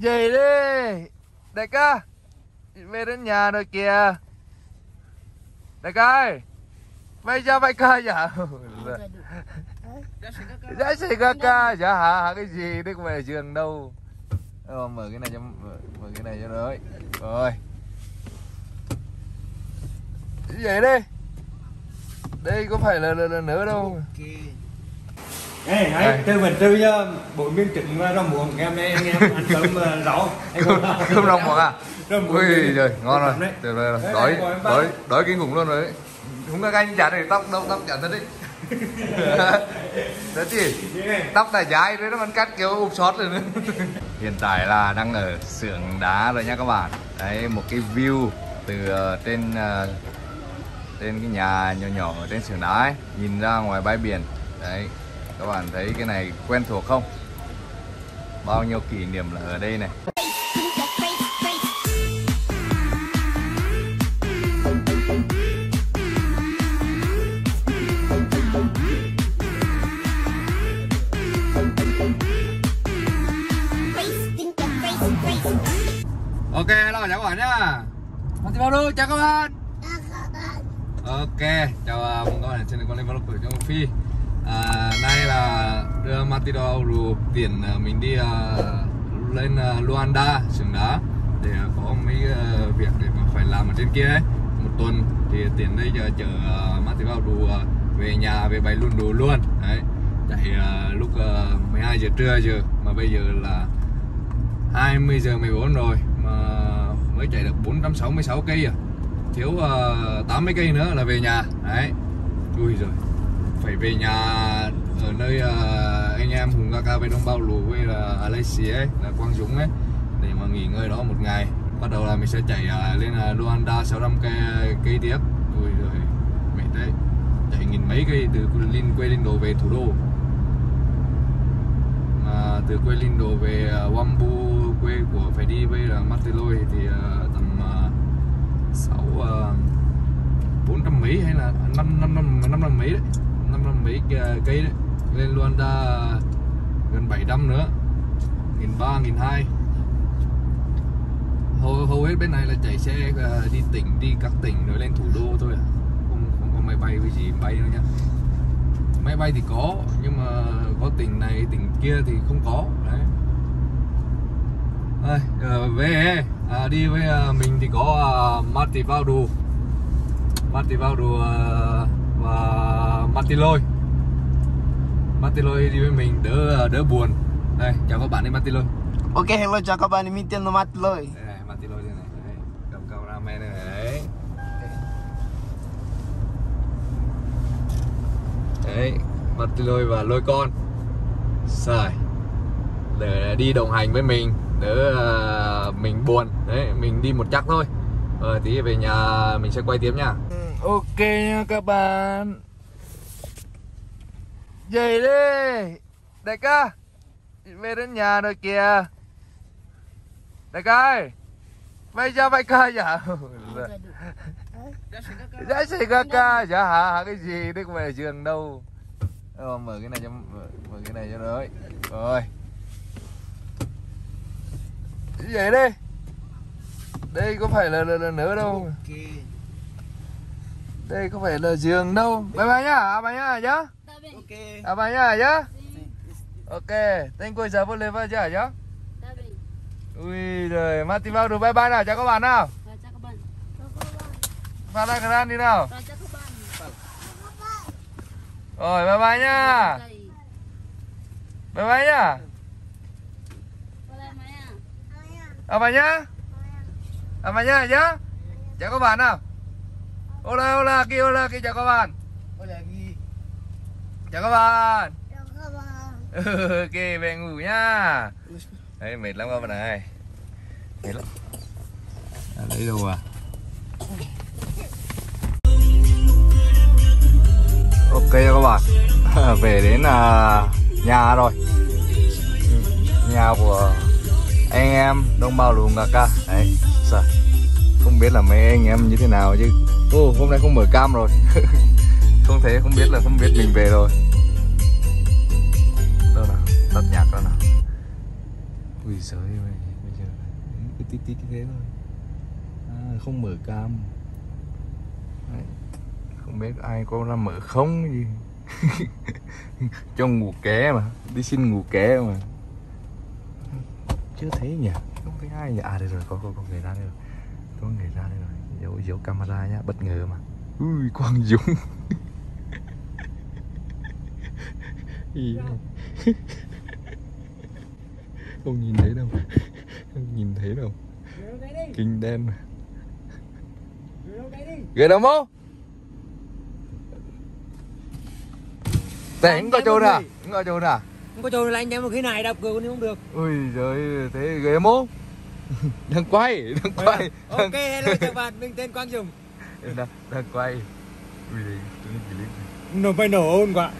Về đi đại ca, về đến nhà rồi kìa đại ca ơi. Bây giờ đại ca dạ giá xì ca ca dạ hả cái gì đấy không phải là giường đâu. Mở cái này cho, mở cái này cho rồi rồi về đi. Đây có phải là nữa đâu. Ê, hãy tư mình tư nhá, buổi miếng trịnh rau muống ngày hôm nay anh em ăn cơm rau. Cơm rau muống à? Ui trời, ngon rồi, tuyệt vời rồi, đói kinh khủng luôn rồi đấy. Không các anh chả để tóc đâu, tóc chả thật đấy. Đấy chứ, tóc là dài đấy, nó vẫn cắt kiểu úp sót rồi nữa. Hiện tại là đang ở xưởng đá rồi nha các bạn. Đấy, một cái view từ trên cái nhà nhỏ nhỏ ở trên xưởng đá ấy, nhìn ra ngoài bãi biển. Đấy, các bạn thấy cái này quen thuộc không? Bao nhiêu kỷ niệm là ở đây này. Ok, hello chào các bạn nhá. Martivaldo, chào các bạn. Ok, chào mừng các bạn đến trên Quelimane của Châu Phi. Nay là đưa Martivaldo tiện mình đi lên Luanda xưởng đá để có mấy việc để mà phải làm ở trên kia ấy. Một tuần thì tiện đây giờ chở Martivaldo về nhà về bãi luôn đồ luôn. Đấy, chạy lúc 12 giờ trưa giờ mà bây giờ là 20 giờ 14 rồi mà mới chạy được 466 cây à. Thiếu 80 cây nữa là về nhà. Đấy. Ui rồi. Phải về nhà ở nơi anh em Hùng Kaka bên Đông Bao Lù với là Alexis ấy, là Quang Dũng ấy, để mà nghỉ ngơi đó một ngày. Bắt đầu là mình sẽ chạy lên Luanda 600 cây tiếp. Ui rồi mệt đấy. Chạy nghìn mấy cây từ Quelimane về thủ đô. Mà từ Quelimane về Wambu, quê của phải đi với là Matiloi thì tầm 400 mấy hay là 500 mấy đấy. 500 mấy cây đấy. Lên Luanda gần 700 nữa. 1300, 1200. Hầu hết bên này là chạy xe đi tỉnh, đi các tỉnh rồi lên thủ đô thôi à. Không có máy bay với gì bay đâu nha. Máy bay thì có, nhưng mà có tỉnh này, tỉnh kia thì không có. Đấy. Về đi với mình thì có Martivaldo và Matiloi đi với mình đỡ buồn. Đây, chào các bạn đi Matiloi. Ok, hello chào các bạn, mình tên là Matiloi. Đây, Matiloi đây này, đây, cầm cameraman đây này. Đấy, Matiloi và lôi con. Xài. Để đi đồng hành với mình, đỡ mình buồn. Đấy, mình đi một chắc thôi. Tí về nhà mình sẽ quay tiếp nha. Ok nha các bạn. Về đi đại ca, về đến nhà rồi kìa đại ca ơi. Bây giờ đại ca dạ giá xì ca ca dạ hả cái gì đấy không phải là giường đâu. Mở cái này cho, mở cái này cho rồi rồi về đi. Đây có phải là nữa đâu. Đây có phải là giường đâu. Bye bye nhá, bye nhá nhá. Ok. Bye nhá nhá. Ok, thank you giờ vô lên vào chưa nhá. Ui giời, Martivaldo bye bye nào, chào các bạn nào. Chào các bạn. Vào đây các bạn đi nào. Chào các bạn. Rồi bye bye nhá. Bye bye nhá. Bye nhá. Mà nhá nhá. Chào các bạn nào. Hola hola kia, hola kia chào các bạn. Hola kia. Chào các bạn. Chào các bạn. Ok, về ngủ nhá. Đấy mệt lắm các bạn này. Mệt lắm. Lấy đồ à. Ok các bạn. Về đến nhà rồi. Nhà của anh em Đông Bao Lù Ngạc ca. Đấy. Sợ. Không biết là mấy anh em như thế nào chứ. Hôm nay không mở cam rồi. Không thế không biết là không biết mình về rồi. Đâu nào, tắt nhạc đâu nào. Ui giời ơi, cái tí tí thế thôi, không mở cam. Đấy. Không biết ai có ra mở không gì. Cho ngủ ké mà, đi xin ngủ ké mà chưa thấy nhỉ, không thấy ai nhỉ. À đây rồi, có người ra đây rồi, có người ra đây rồi, giấu camera nhá, bất ngờ mà. Ui Quang Dũng. Không nhìn thấy đâu, không nhìn thấy đâu, kinh đen mà. Ghê đâu mô tẻ, không có trốn à, không có trốn à, không có trốn là anh em một cái này đạp cửa cũng không được. Ui giời, thế ghê mô. Đang quay. Ok, hello chào bạn, mình tên Quang Dũng. Đang quay. Ui đấy, nó phải nổ ôn quá.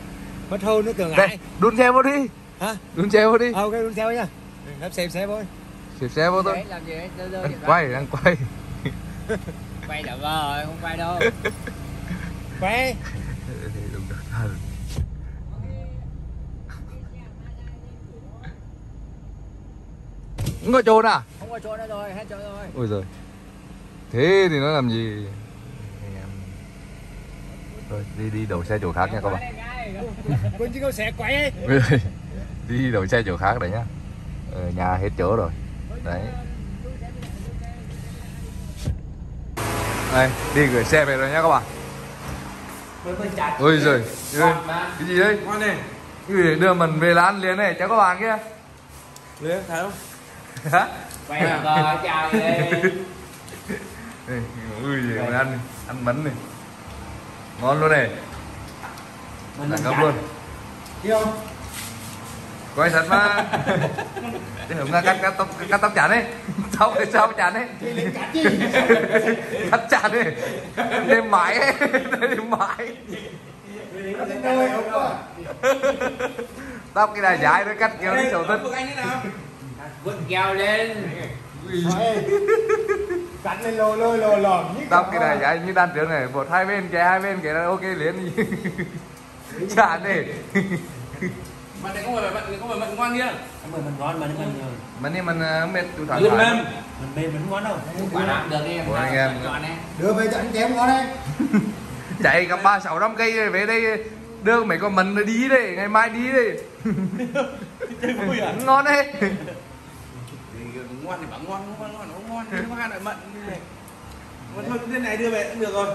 Mất hôn nó tưởng ngại. Đun xe vô đi. Hả? Đun xe vô đi. Ok, đun xe vô nha. Đắp xe vô. Xe vô thôi. Làm gì đấy, đang quay. Quay là vờ rồi, không quay đâu. Quay. Không có trốn à? Không có trốn nữa rồi, hết trốn rồi. Ôi giời. Thế thì nó làm gì? Thôi đi đổ xe chỗ khác nha các bạn. Quên chứ không xe quay. Đi đổ xe chỗ khác đấy nhá. Ở nhà hết chỗ rồi. Đấy. Đây, đi gửi xe về rồi nha các bạn. Ôi giời. Cái gì đấy? Con này. Đưa mình về lán liền này, cho các bạn kia. Lên thấy không? Hả? Quay rồi, chào đi. Ui giời, ăn bánh này. Ngon luôn này. Đẳng cấp luôn. Yêu. Quay sạch mà. Để hưởng ra cắt tóc chán đi. Tóc để sao chán đấy. Cắt chán đi. Đêm mãi ấy. Đêm mãi. Tóc cái này dài nó cắt kéo đi sầu tinh. Vứt keo lên. Cắt lên lô lòm. Tóc cái này dài như đan tướng này. Một hai bên kìa là ok liền. Chán đi. Bạn này không phải mận ngon kia. Mận ngon mà mận. Mận này mận mệt tụi thằng. Mận mềm. Mận mềm vẫn ngon đâu. Quả nào được đi. Anh em. Đưa về cho anh chém ngon đấy. Chạy gặp 365 cây rồi về đây đưa mấy con mận đi đấy, ngày mai đi đấy. Ngon đấy. Ngon thì bảo ngon nó ăn lại mận này. Mận thôi cái này đưa về cũng được rồi.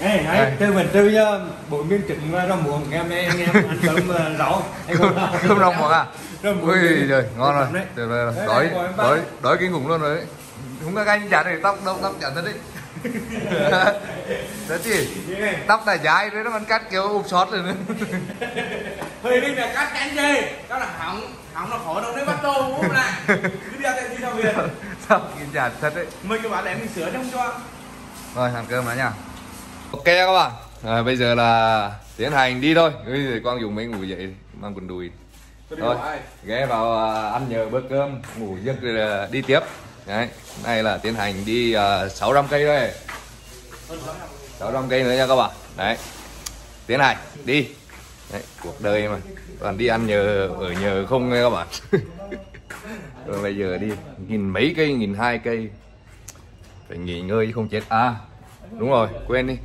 Đấy, tư mình tư nhá, bộ miếng trứng rau muống anh em ăn cơm rau. Cơm rau muống à? Ui giời, ngon rồi. Được rồi, đói kinh khủng luôn rồi đấy. Không có canh chả này, tóc chả thật đấy. Đấy chứ, tóc là dài đấy, nó ăn cắt kiểu ụp sót rồi nữa. Thì đi mà cắt cánh gì? Đó là hỏng nó khổ đâu, nó bắt đầu cũng lại. Cứ đeo tay đi sao về. Tóc kinh chả thật đấy. Mình các bạn để mình sửa trong cho. Rồi, ăn cơm đã nha. Ok các bạn, bây giờ là tiến hành đi thôi. Quang Dũng mới ngủ dậy, mang quần đùi. Thôi, ghé vào ăn nhờ bữa cơm, ngủ giấc rồi đi tiếp. Đấy, nay là tiến hành đi 600 cây thôi. 600 cây nữa nha các bạn. Đấy, tiến hành, đi. Đấy, cuộc đời mà, còn đi ăn nhờ, ở nhờ không nha các bạn. Rồi bây giờ đi, 1000 mấy cây, 1002 cây. Phải nghỉ ngơi không chết. À, đúng rồi, quên đi.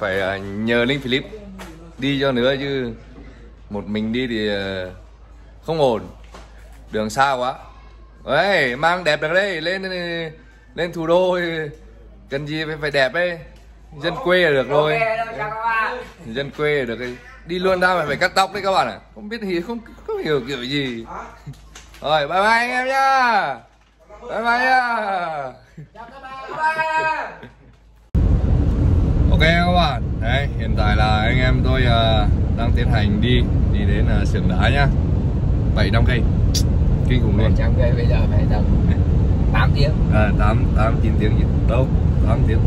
Phải nhờ Linh Philip đi cho nữa chứ một mình đi thì không ổn, đường xa quá. Ấy mang đẹp được đấy, lên thủ đô cần gì phải đẹp ấy, dân quê là được rồi. Dân quê là được rồi. Đi luôn ra mà phải cắt tóc đấy các bạn ạ. Không biết thì không hiểu kiểu gì. Rồi bye bye anh em nhá. Bye bye nhá. Ok các bạn, đấy, hiện tại là anh em tôi đang tiến hành đi đến xưởng đá nhá. 700 cây. Kinh khủng luôn. 700 cây bây giờ phải tầm 8 tiếng. À 8-9 tiếng gì. Đâu, 8 tiếng.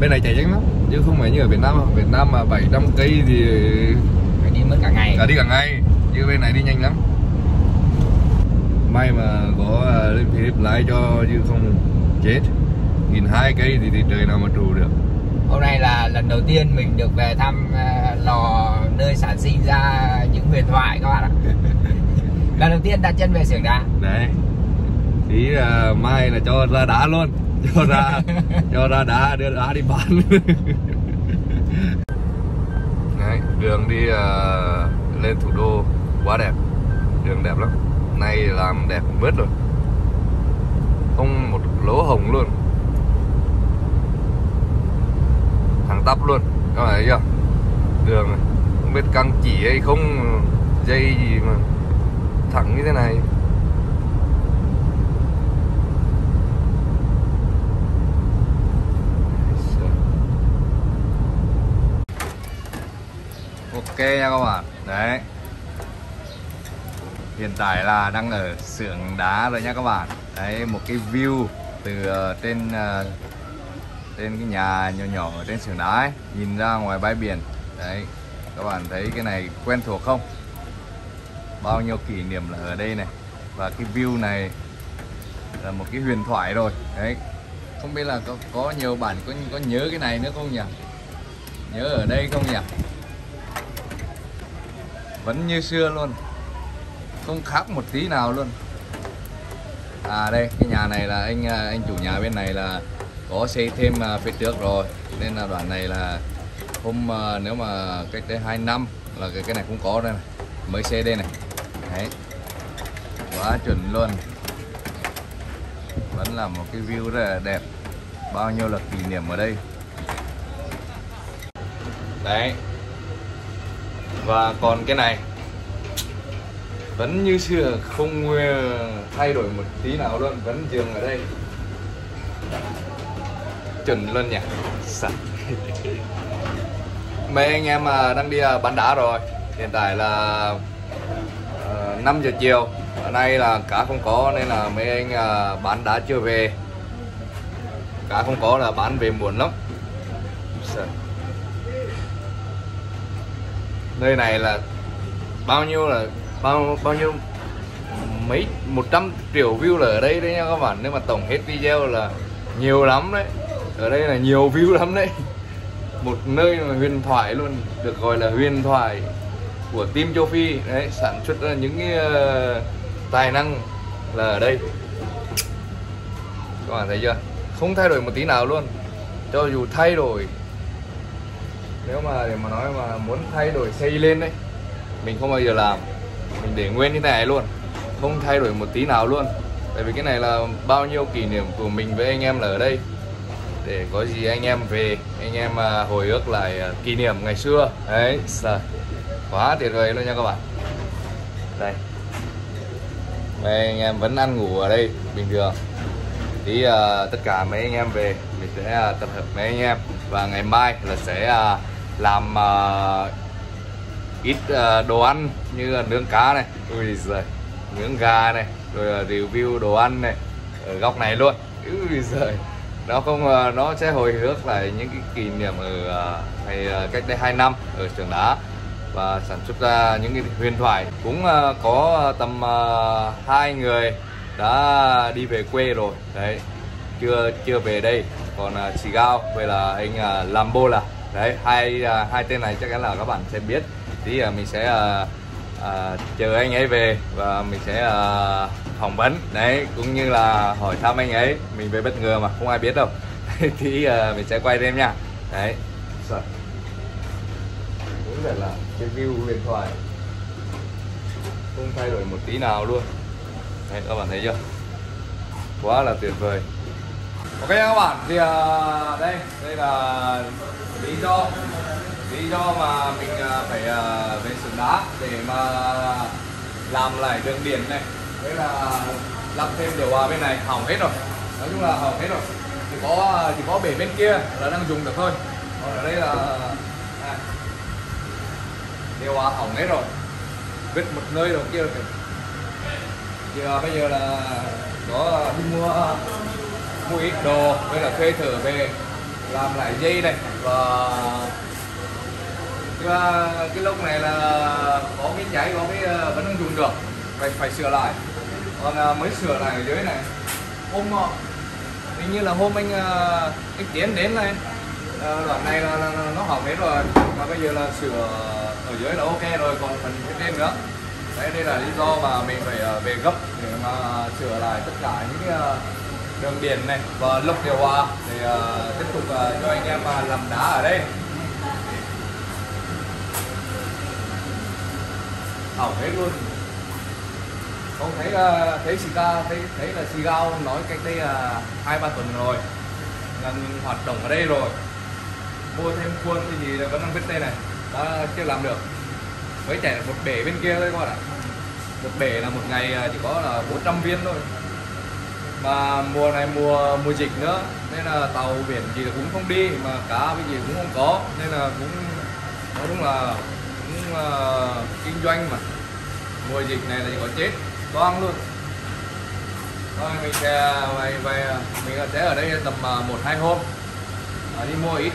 Bên này chạy nhanh lắm, chứ không phải như ở Việt Nam. Việt Nam mà 700 cây thì phải đi mất cả ngày. Đi cả ngày, chứ bên này đi nhanh lắm. May mà có Linh Philip lái cho chứ không chết. 1002 cây thì trời nào mà trụ được. Hôm nay là lần đầu tiên mình được về thăm lò nơi sản sinh ra những huyền thoại các bạn ạ. Lần đầu tiên đặt chân về xưởng đá. Đấy. Tí mai là cho ra đá luôn. Cho ra đá, đưa đá đi bán. Đấy, đường đi lên thủ đô quá đẹp. Đường đẹp lắm. Nay làm đẹp mướt rồi. Không một lỗ hồng luôn. Thẳng tắp luôn. Các bạn thấy chưa? Đường này, không biết căng chỉ hay không, dây gì mà thẳng như thế này. Ok nha các bạn. Đấy, hiện tại là đang ở xưởng đá rồi nha các bạn. Đấy, một cái view từ trên cái nhà nhỏ nhỏ ở trên xưởng đá ấy, nhìn ra ngoài bãi biển. Đấy, các bạn thấy cái này quen thuộc không? Bao nhiêu kỷ niệm là ở đây này. Và cái view này là một cái huyền thoại rồi. Đấy, không biết là có nhiều bạn có nhớ cái này nữa không nhỉ? Nhớ ở đây không nhỉ? Vẫn như xưa luôn, không khác một tí nào luôn. À đây, cái nhà này là anh chủ nhà bên này là có xây thêm phía trước rồi, nên là đoạn này là hôm nếu mà cách đây 2 năm là cái này cũng có đây này, mới xây đây này. Đấy, quá chuẩn luôn. Vẫn là một cái view rất là đẹp, bao nhiêu là kỷ niệm ở đây. Đấy, và còn cái này vẫn như xưa, không thay đổi một tí nào luôn, vẫn dừng ở đây. Chuẩn luôn nhỉ. Mấy anh em mà đang đi bán đá rồi. Hiện tại là 5 giờ chiều. Ở nay là cá không có nên là mấy anh bán đá chưa về. Cá không có là bán về muộn lắm. Nơi này là bao nhiêu mấy 100 triệu view là ở đây đấy nha các bạn. Nếu mà tổng hết video là nhiều lắm đấy. Ở đây là nhiều view lắm đấy. Một nơi mà huyền thoại luôn, được gọi là huyền thoại của team Châu Phi đấy, sản xuất ra những cái tài năng là ở đây. Các bạn thấy chưa? Không thay đổi một tí nào luôn. Cho dù thay đổi, nếu mà để mà nói mà muốn thay đổi xây lên đấy, mình không bao giờ làm. Mình để nguyên như thế này luôn, không thay đổi một tí nào luôn. Tại vì cái này là bao nhiêu kỷ niệm của mình với anh em là ở đây. Để có gì anh em về, anh em hồi ước lại kỷ niệm ngày xưa. Đấy, quá tuyệt vời luôn nha các bạn. Đây, mấy anh em vẫn ăn ngủ ở đây bình thường. Thì tất cả mấy anh em về, mình sẽ tập hợp mấy anh em. Và ngày mai là sẽ làm ít đồ ăn như là nướng cá này, ui giời, nướng gà này, rồi review đồ ăn này ở góc này luôn. Ui giời, nó không, nó sẽ hồi hước lại những cái kỷ niệm ở cách đây 2 năm ở xưởng đá và sản xuất ra những cái huyền thoại. Cũng có tầm 2 người đã đi về quê rồi đấy, chưa về đây. Còn Xigao về là anh Lambola đấy, hai tên này chắc chắn là các bạn sẽ biết. Tí mình sẽ chờ anh ấy về và mình sẽ phỏng vấn đấy, cũng như là hỏi thăm anh ấy. Mình về bất ngờ mà không ai biết đâu. Thì mình sẽ quay thêm nha. Đấy, cũng phải là cái view huyền thoại, không thay đổi một tí nào luôn. Đấy, các bạn thấy chưa, quá là tuyệt vời. Ok các bạn, thì đây là lý do mà mình phải về xưởng đá để mà làm lại đường điện này, đấy là lắp thêm điều hòa bên này hỏng hết rồi. Nói chung là hỏng hết rồi, chỉ có bể bên kia là đang dùng được thôi. Còn ở đây là này, điều hòa hỏng hết rồi, vứt một nơi đầu kia rồi. Thì bây giờ là có đi mua ít đồ với là thuê thợ về làm lại dây này. Và cái lốc này là có cái cháy, có cái vẫn đang dùng được, phải sửa lại. Còn mới sửa lại ở dưới này hình như là hôm anh Tiến đến này, đoạn này là nó hỏng hết rồi, mà bây giờ là sửa ở dưới là ok rồi. Còn phần trên nữa Đấy, đây là lý do mà mình phải về gấp để mà sửa lại tất cả những đường biển này và lắp điều hòa để tiếp tục cho anh em làm đá ở đây. Hỏng hết luôn. Không thấy thấy là Xigao nói cách đây 2-3 tuần rồi là mình hoạt động ở đây rồi, mua thêm khuôn thì gì vẫn đang biết đây này, đã chưa làm được, mới chạy được một bể bên kia thôi các bạn ạ. Một bể là một ngày chỉ có là 400 viên thôi, mà mùa này mùa dịch nữa nên là tàu biển gì là cũng không đi, mà cá cái gì cũng không có, nên là cũng nói đúng là cũng kinh doanh mà mùa dịch này là chỉ có chết toang luôn. Thôi mình sẽ ở đây tầm 1-2 hôm, đi mua ít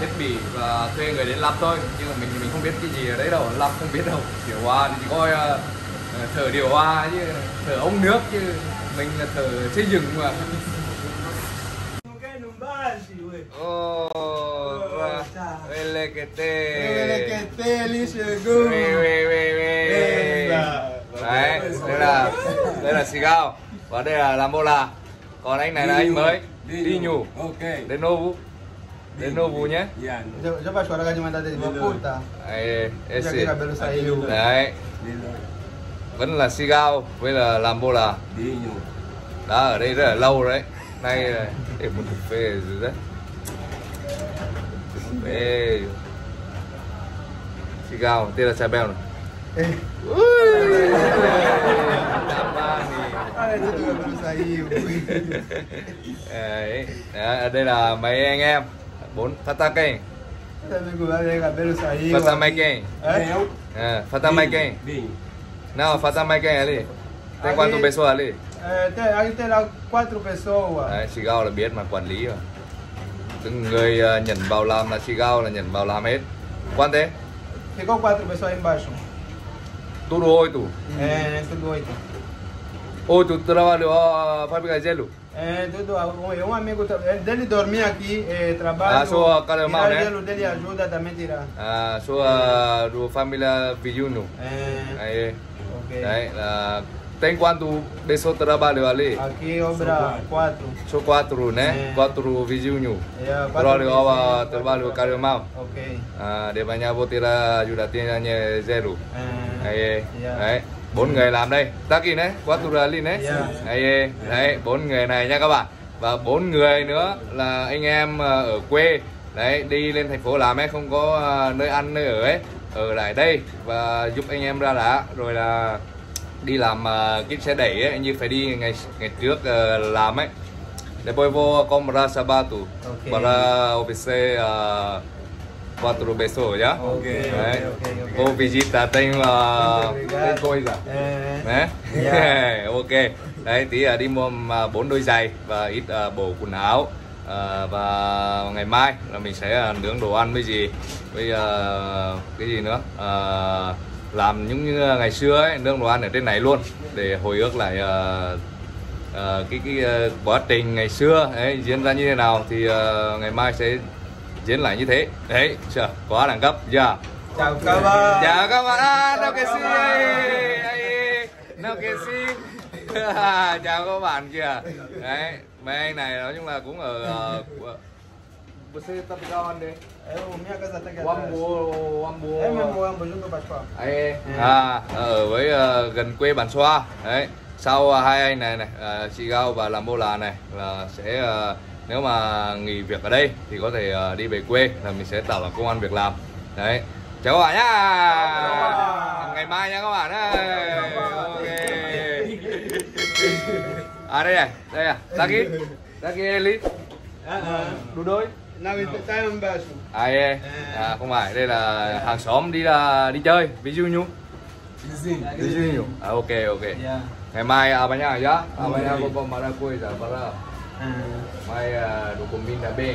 thiết bị và thuê người đến làm thôi, chứ mà mình không biết cái gì ở đấy đâu, làm không biết đâu. Điều hòa thì coi thở điều hòa chứ thở ống nước, chứ mình là thở xây dựng mà. Đấy, đây là Xigao và đây là Lambola. Còn anh này là anh mới đi nhủ. Ok. Đến Novu nhé. Đấy. Vẫn là Xigao với là Lambola. Đã ở đây rất là lâu đấy. Nay này, để một cục phê rồi đấy. Phê. Xigao, tên là Xabel này. Ê. Đây là mấy anh em 4 Fatake. Fatamake. Não, Fatamake ali. Tem quanto pessoa ali? Tem, aqui tem 4 pessoa. Đấy, Xigao là biết mà, quản lý rồi. Từng người nhận vào làm là Xigao là nhận vào làm hết. Quanto? Ficou 4 pessoa embaixo. Tudo 8. É, tudo 8. Ô, tu trabalhou na fábrica de gelo? É, tudo. Um amigo dele dormia aqui, trabalha. Ah, sua calemão, né? O gelo dele ajuda também a tirar. Ah, sua do família Vijuno. É. Aí. Ok. Aí, tem quanto pessoas trabalham ali? Aqui obra 4. Só 4, né? 4 Vijuno. É, 4. Trabalho calemão. Ok. Ah, de manhã vou tirar ajuda tinha gelo. Aí. Aí. 4 người làm đây, Taki đấy, Quaturali đấy, đấy 4 người này nha các bạn, và 4 người nữa là anh em ở quê đấy, đi lên thành phố làm ấy, không có nơi ăn nơi ở ấy, ở lại đây và giúp anh em ra đá, rồi là đi làm cái xe đẩy ấy, như phải đi ngày trước làm ấy. Depois vou comprar sapato para oferecer quatro pessoas, já? Ok. Vou visitar, tem coisa. Né? Ok. Đấy, tí đi mua 4 đôi giày và ít bộ quần áo. Và ngày mai là mình sẽ nướng đồ ăn với gì? Với cái gì nữa? Làm những ngày xưa ấy, nướng đồ ăn ở trên này luôn. Để hồi ước lại cái quá trình ngày xưa ấy, diễn ra như thế nào thì ngày mai sẽ diễn lại như thế. Đấy, chờ, quá đẳng cấp. Dạ. Chào các bạn. Chào các bạn. Nào kìa xin. Nào kìa xin. Chào các bạn kìa. Đấy, mấy anh này nói chung là cũng ở você tá pegando onde? Eu minha casa tá aqui. Wambu. Em Wambu junto Bản Xoa. Ở với gần quê Bản Xoa. Đấy. Sau hai anh này này, Xigao và Lambola này là sẽ nếu mà nghỉ việc ở đây thì có thể đi về quê, là mình sẽ tạo là công ăn việc làm. Đấy, chào các bạn nhá, ngày mai nha các bạn ơi. Ok. À đây này, đây à, Taki Elite. Đủ đôi. À không phải, đây là hàng xóm đi chơi, ví dụ như. Ok. Ngày mai abanya cô para. Mai dokumen đã bê.